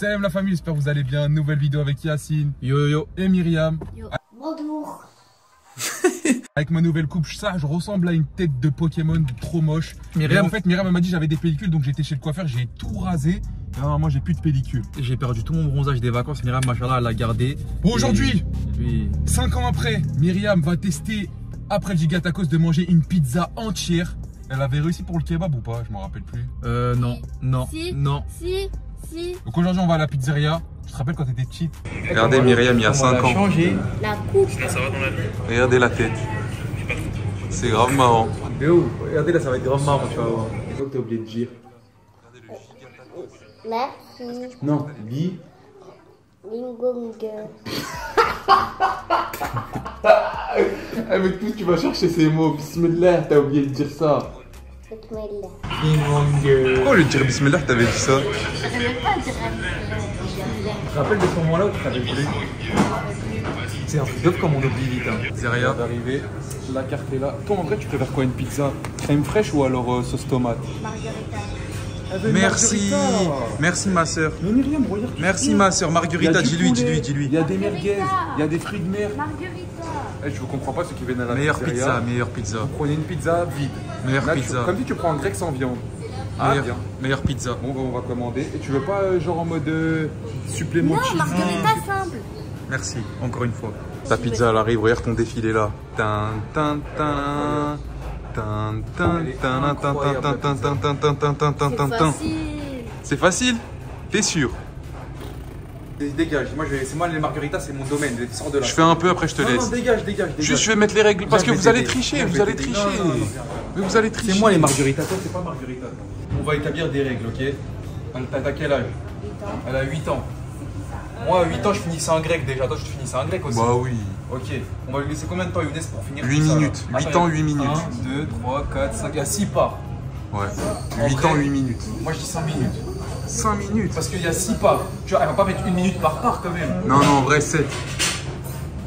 Salam la famille, j'espère que vous allez bien. Nouvelle vidéo avec Yacine, Yo et Myriam. Yo. Bonjour. Avec ma nouvelle coupe, je ressemble à une tête de Pokémon trop moche. Myriam, en fait, Myriam m'a dit j'avais des pellicules, donc j'étais chez le coiffeur, j'ai tout rasé. Non, moi j'ai plus de pellicule. J'ai perdu tout mon bronzage des vacances. Myriam, machallah, elle l'a gardé. Aujourd'hui, 5 ans après, Myriam va tester, après le gigatacos, de manger une pizza entière. Elle avait réussi pour le kebab ou pas? Je m'en rappelle plus. Non. Si. Donc aujourd'hui, on va à la pizzeria. Tu te rappelles quand t'étais petite? Regardez Myriam, il y a 5 ans. Changé. La coupe. Ça va dans la vie. Regardez la tête. C'est grave marrant. De ouf. Regardez là, ça va être grave marrant, tu vas voir. C'est quoi que t'as oublié de dire? Merci. Non, Bi. Lingongue. Avec tout, tu vas chercher ces mots. Bismillah, t'as oublié de dire ça. Bismillah. Pourquoi le dire Bismillah, t'avais dit ça? Je savais pas dire Bismillah. Tu te rappelles de ce moment-là où tu t'avais oublié? C'est un truc d'offre comme on oublie vite. C'est rien d'arriver. La carte est là. Toi, en vrai, tu préfères quoi, une pizza? Crème fraîche ou alors sauce tomate? Margarita. Merci, merci ma soeur. Mais Myriam, regarde. Merci ma soeur, Margarita, dis-lui. Il y a des merguez, il y a des fruits de mer. Margarita. Eh, je vous comprends pas ceux qui viennent à la meilleure pizzeria. Meilleure pizza. Vous prenez une pizza vide. Meilleure pizza. Comme si tu prends un grec sans viande. Meilleure pizza. Bon, on va commander. Et tu veux pas genre en mode supplément? Non, Margarita simple. Merci, encore une fois. Ta pizza, elle arrive, regarde ton défilé là. C'est facile, t'es sûr? Dégage, moi c'est moi les margaritas, c'est mon domaine, sors de là. Je fais un peu après je te laisse. Non, dégage. Juste je vais mettre les règles parce que vous allez tricher, Mais vous allez tricher. C'est moi les margaritas, toi c'est pas margarita. On va établir des règles, ok? T'as quel âge? 8 ans. Elle a 8 ans. Moi à 8 ans je finissais un grec déjà, toi tu finissais un grec aussi. Bah oui. Ok, on va lui laisser combien de temps, Younes, pour finir? 8 minutes, 8 ans, 8 minutes. 1, 2, 3, 4, 5, il y a 6 parts. Ouais, 8 ans, 8 minutes. Moi je dis 5 minutes. 5 minutes? Parce qu'il y a 6 parts. Tu vois, elle va pas mettre 1 minute par part quand même. Non, en vrai 7.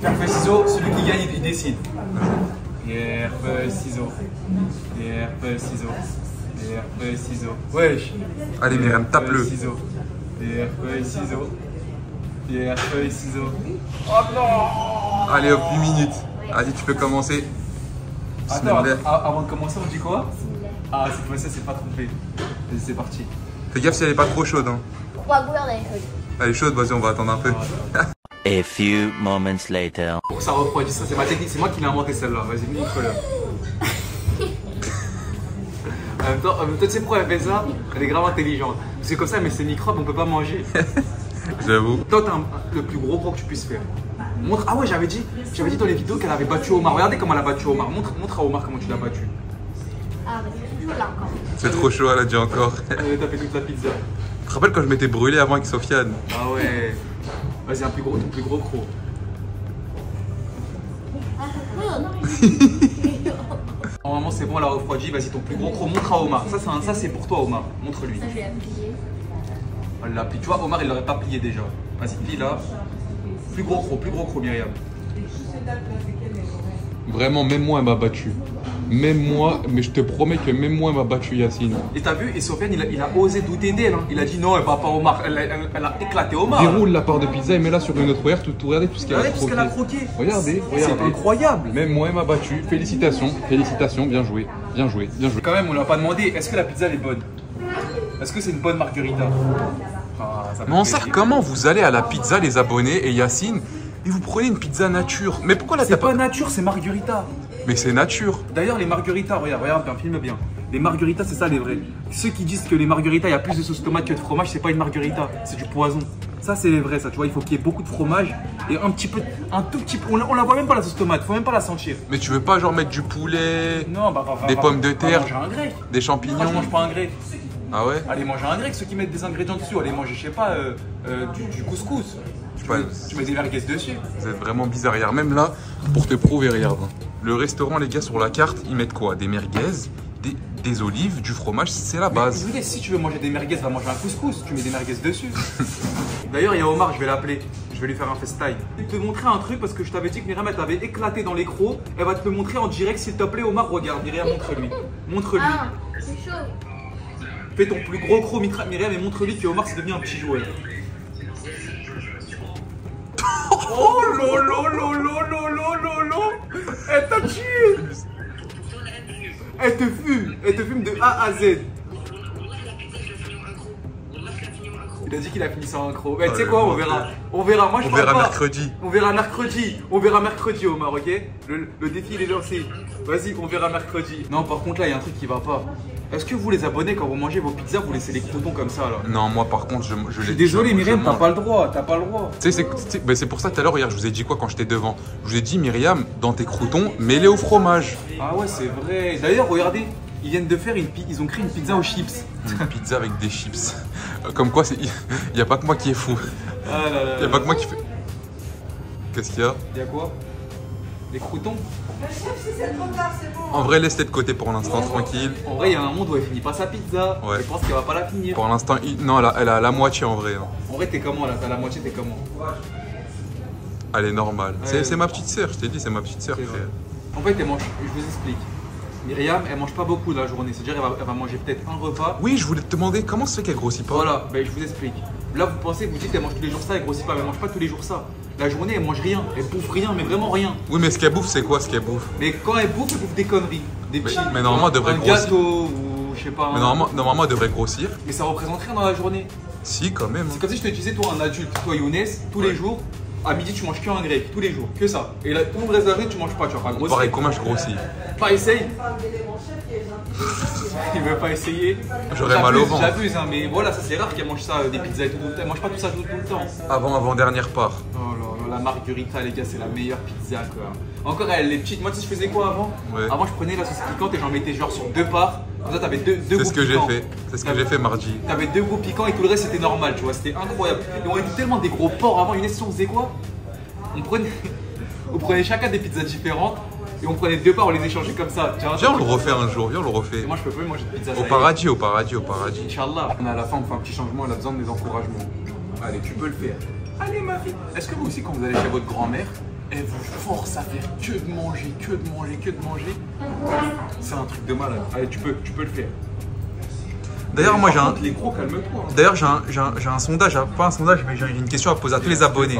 Pierre, ciseaux, celui qui gagne il décide. Pierre, ciseaux. Pierre, ciseaux. Pierre, ciseaux. Wesh. Allez Myriam, tape-le. Pierre, ciseaux. Pierre, feuille, ciseaux. Oh non! Allez hop, 8 minutes. Allez, tu peux commencer. Attends, avant de commencer, on dit quoi? Ah, cette fois-ci, elle s'est pas trompée. C'est parti. Fais gaffe si elle est pas trop chaude. Pourquoi bouillir, elle est chaude? Elle est chaude, vas-y, on va attendre un peu. A few moments later. Pour que ça refroidisse, ça c'est ma technique, c'est moi qui l'ai inventé celle-là. Vas-y, mets une couleur. En même temps, tu sais pourquoi elle fait ça? Elle est grave intelligente. Parce que comme ça, mais ces microbes, on peut pas manger. J'avoue. Toi, t'as le plus gros bras que tu puisses faire. Montre. Ah ouais, j'avais dit dans les vidéos qu'elle avait battu Omar. Regardez comment elle a battu Omar. Montre à Omar comment tu l'as battu. Ah, mais c'est chaud là encore. C'est trop chaud, elle a dit encore. T'as fait toute la pizza. Tu te rappelles quand je m'étais brûlé avant avec Sofiane? Ah ouais. Vas-y, un plus gros, ton plus gros croc. Normalement, c'est bon, elle a refroidi. Vas-y, ton plus gros croc, montre à Omar. Ça, c'est pour toi, Omar. Montre-lui. Ça, je l'ai appuyé. Tu vois, Omar il l'aurait pas plié déjà. Vas-y, plie là. Plus gros croc, Myriam. Vraiment, même moi elle m'a battu. Mais je te promets que même moi elle m'a battu, Yacine. Et t'as vu, et Sofiane il a osé douter d'elle. Hein. Il a dit non, elle va pas Omar. Elle a éclaté Omar. Déroule la part de pizza et mets-la sur une autre. Regardez tout ce qu'elle a croqué. Regardez. C'est incroyable. Même moi elle m'a battu. Félicitations, bien joué. Quand même, on l'a pas demandé, est-ce que la pizza elle est bonne? Est-ce que c'est une bonne margarita? Mais on sait comment vous allez à la pizza, les abonnés et Yacine, et vous prenez une pizza nature. Mais pourquoi la t'as pas nature, c'est margarita. Mais c'est nature. D'ailleurs, les margaritas, regarde, filme bien. Les margaritas, c'est ça les vrais. Ceux qui disent que les margaritas, il y a plus de sauce tomate que de fromage, c'est pas une margarita, c'est du poison. Ça, c'est les vrais, ça, tu vois, il faut qu'il y ait beaucoup de fromage et un petit peu, un tout petit peu. On la voit même pas la sauce tomate, faut même pas la sentir. Mais tu veux pas, genre, mettre du poulet, des pommes de terre, des champignons? Moi, je mange pas un grec. Ah ouais? Allez manger un grec, ceux qui mettent des ingrédients dessus, allez manger, je sais pas, du couscous. Tu mets des merguez dessus. Vous êtes vraiment bizarre. Regarde, même là, pour te prouver, regarde. Le restaurant, les gars, sur la carte, ils mettent quoi? Des merguez, des olives, du fromage, c'est la base. Mais, si tu veux manger des merguez, va manger un couscous, tu mets des merguez dessus. D'ailleurs, il y a Omar, je vais l'appeler, je vais lui faire un FaceTime. Je vais te montrer un truc parce que je t'avais dit que Myriam, elle t'avait éclaté dans les crocs. Elle va te le montrer en direct, s'il te plaît, Omar, regarde, Myriam, montre-lui. Ah, c'est chaud. Fais ton plus gros croc, Myriam, et montre-lui que Omar s'est devenu un petit joueur. Oh lolo. Elle t'a tué. Elle te fume de A à Z. Il a dit qu'il a fini sans un croc. Mais tu sais quoi, on verra. On verra, moi je parle pas. On verra mercredi. On verra mercredi, Omar, ok? Le défi il est lancé. Vas-y, on verra mercredi. Non, par contre là, il y a un truc qui va pas. Est-ce que vous les abonnés, quand vous mangez vos pizzas, vous laissez les croutons comme ça là? Non, moi par contre, je les. Je suis désolé, Myriam, t'as pas le droit, Tu sais, c'est pour ça tout à l'heure, hier, je vous ai dit quoi quand j'étais devant? Je vous ai dit, Myriam, dans tes croutons, mets-les au fromage. Ah ouais, c'est vrai. D'ailleurs, regardez. Ils viennent de faire une pizza, ils ont créé une pizza aux chips. Une pizza avec des chips. Comme quoi, il n'y a pas que moi qui est fou. Ah là là. Il n'y a pas que moi qui fait. Qu'est-ce qu'il y a? Il y a quoi? Des croutons? Le chef, si c'est trop tard, c'est bon. En vrai, laisse-les de côté pour l'instant, tranquille. En vrai, il y a un monde où elle finit pas sa pizza. Ouais. Je pense qu'elle va pas la finir. Pour l'instant, non, elle a la moitié en vrai. Hein. En vrai, t'es comment là? T'as la moitié, t'es comment? Elle est normale. Ouais, c'est ma petite sœur, je t'ai dit, c'est ma petite sœur. En fait, elle mange, je vous explique. Myriam, elle mange pas beaucoup de la journée, c'est-à-dire elle va manger peut-être un repas. Oui, je voulais te demander comment ça se fait qu'elle grossit pas. Voilà, ben je vous explique. Là, vous pensez, vous dites, elle mange tous les jours ça, elle grossit pas, mais elle mange pas tous les jours ça. La journée, elle mange rien, elle bouffe rien, mais vraiment rien. Oui, mais ce qu'elle bouffe, c'est quoi ce qu'elle bouffe? Mais quand elle bouffe des conneries, des petits. Mais normalement, elle devrait grossir. Un gâteau ou je sais pas. Mais normalement, elle devrait grossir. Mais ça représente rien dans la journée. Si, quand même. C'est comme si je te disais, toi, un adulte, toi, Younes, tous les jours. À midi, tu manges qu'un grec, tous les jours, que ça. Et là, tout le reste de la journée, tu manges pas, tu vas pas grossir. Pareil, comment je grossis? Pas essaye. Il veut pas essayer. J'aurais mal au ventre. J'abuse, hein, mais voilà, ça c'est rare qu'elle mange ça, des pizzas et tout. Elle mange pas tout ça tout le temps. Avant-dernière part. Oh là là, la margherita, les gars, c'est la meilleure pizza, quoi. Encore, elle est petite. Moi, tu sais, je faisais quoi avant? Avant, je prenais la sauce piquante et j'en mettais genre sur deux parts. Comme ça, t'avais deux goûts piquants. C'est ce que j'ai fait mardi. T'avais deux goûts piquants et tout le reste, c'était normal, tu vois, c'était incroyable. Et on était tellement des gros porcs avant. Une estion, on faisait quoi? On prenait chacun des pizzas différentes. Et on prenait deux parts, on les échangeait comme ça. Tiens, on le refait un jour, viens, on le refait. Et moi, je peux plus manger de pizza. Au paradis. Inch'Allah. On est à la fin, on fait un petit changement, elle a besoin de mes encouragements. Allez, tu peux le faire. Allez, ma fille. Est-ce que vous aussi, quand vous allez chez votre grand-mère, elle vous force à faire que de manger? C'est un truc de malade. Allez, tu peux le faire. D'ailleurs, moi, j'ai un. Les gros, calme-toi. D'ailleurs, j'ai un sondage, pas un sondage, mais j'ai une question à poser à tous les abonnés.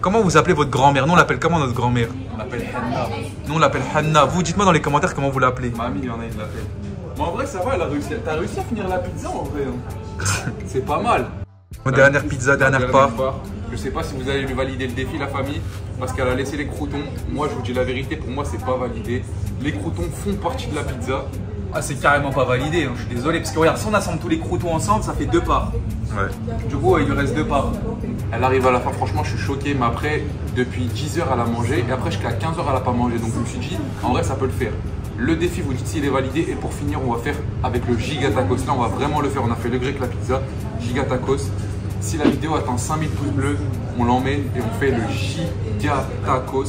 Comment vous appelez votre grand-mère? Nous on l'appelle comment notre grand-mère? On l'appelle Hannah. Vous dites-moi dans les commentaires comment vous l'appelez. Mamie, il y en a une l'appelle. Mais en vrai ça va, elle a réussi. T'as réussi à finir la pizza en vrai. Hein. C'est pas mal. Dernière pizza, dernière part. Je sais pas si vous allez lui valider le défi la famille, parce qu'elle a laissé les croutons. Moi je vous dis la vérité, pour moi c'est pas validé. Les croutons font partie de la pizza. Ah, c'est carrément pas validé, hein. Je suis désolé, parce que regarde, si on assemble tous les croutons ensemble, ça fait deux parts. Ouais. Du coup, il lui reste deux parts. Elle arrive à la fin, franchement, je suis choqué, mais après, depuis 10 h, elle a mangé, et après, jusqu'à 15 h, elle a pas mangé, donc je me suis dit, en vrai, ça peut le faire. Le défi, vous dites s'il est validé, et pour finir, on va faire avec le giga tacos. Là, on va vraiment le faire, on a fait le grec, la pizza, giga tacos. Si la vidéo atteint 5000 pouces bleus, on l'emmène et on fait le giga tacos.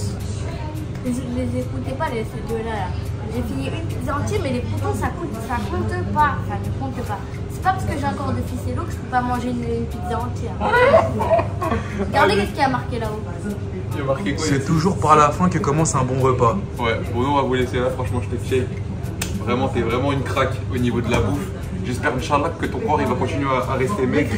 Les écoutez pas, ces deux-là, là. J'ai fini une pizza entière, mais les croutons ça compte pas. Enfin, ne compte pas. C'est pas parce que j'ai encore de ficello que je peux pas manger une pizza entière. Regardez qu'est-ce qu'il y a marqué là-haut. C'est toujours par la fin que commence un bon repas. Ouais, Bruno, on va vous laisser là, franchement, je te fie. Vraiment, t'es vraiment une craque au niveau de la bouffe. J'espère, Inch'Allah, que ton corps il va continuer à rester maigre.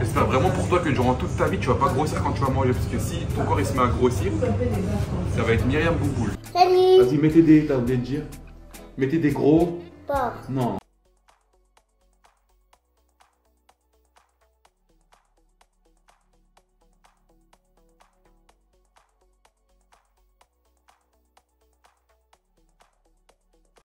J'espère vraiment pour toi que durant toute ta vie tu vas pas grossir quand tu vas manger, parce que si ton corps il se met à grossir, ça va être Myriam Bouboule. Salut. Vas-y, mettez des gros. Pas. Non.